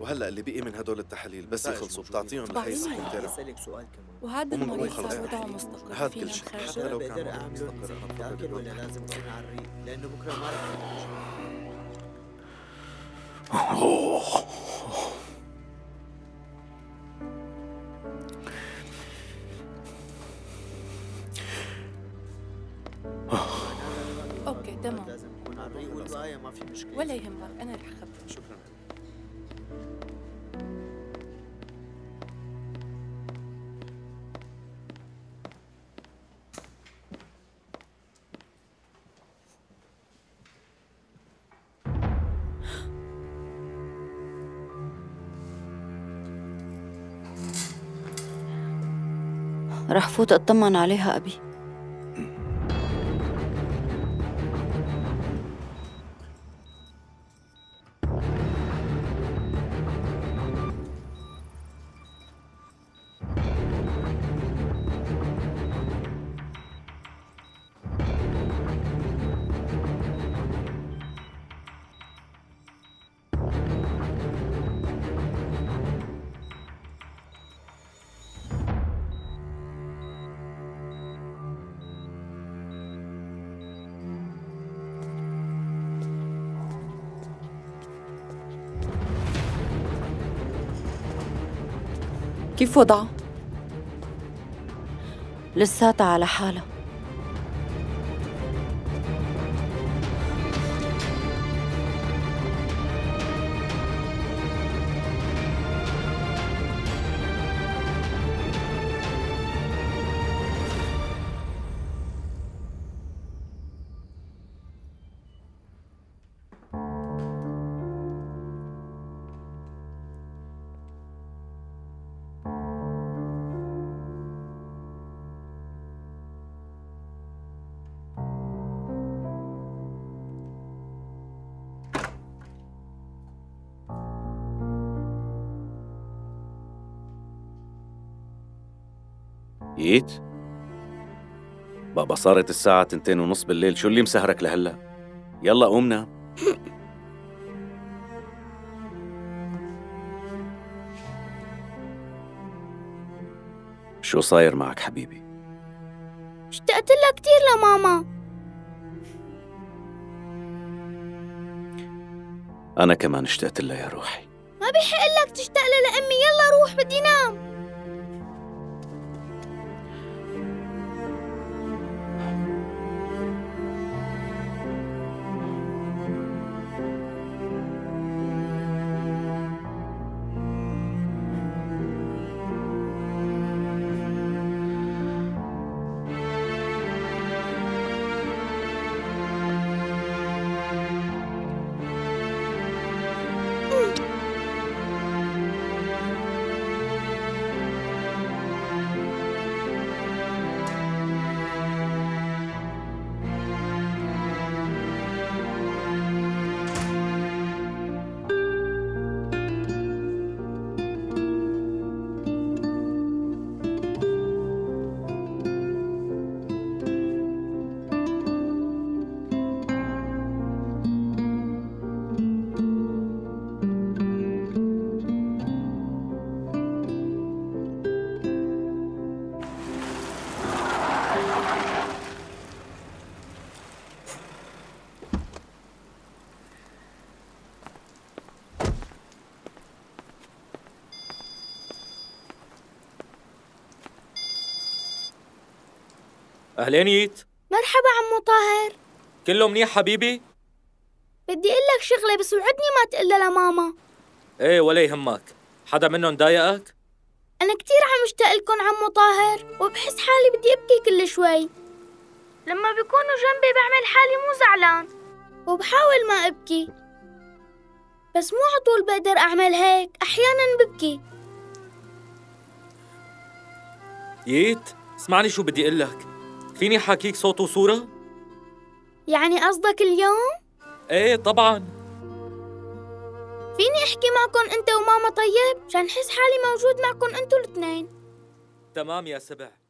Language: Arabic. وهلا اللي بقي من هدول التحاليل بس يخلصوا بتعطيهم لحيث تكون ترى، وهذا المريض صار وضعه مستقر. هذا كل شيء حتى لو كان عم يستقر متاكد ولا لازم تكون على الريق لانه بكره ما رح يكون. اوكي تمام، لازم نكون على الريق والبقايا ما في مشكله ولا يهمك، انا رح اخبرك. شكرا. رح فوت اطمن عليها ابي. كيف وضعه؟ لساتها على حالها. جيت؟ بابا صارت الساعة 2:30 بالليل، شو اللي مسهرك لهلا؟ يلا قوم نام. شو صاير معك حبيبي؟ اشتقت لها كتير لماما. أنا كمان اشتقت لها يا روحي. ما بيحق لك تشتاق لها لأمي، يلا روح بدي نام. أهلين ييت. مرحبا عمو طاهر. كله منيح حبيبي؟ بدي أقول لك شغلة بس وعدني ما تقلها لماما. إيه ولا يهمك، حدا منهم ضايقك؟ أنا كتير عم أشتاق لكم عمو طاهر، وبحس حالي بدي أبكي كل شوي. لما بيكونوا جنبي بعمل حالي مو زعلان، وبحاول ما أبكي. بس مو عطول بقدر أعمل هيك، أحياناً ببكي. ييت، اسمعني شو بدي أقول لك. فيني حاكيك صوت وصورة؟ يعني قصدك اليوم؟ ايه طبعاً. فيني أحكي معكم أنت وماما طيب؟ مشان أحس حالي موجود معكم أنتوا الاثنين. تمام يا سبع.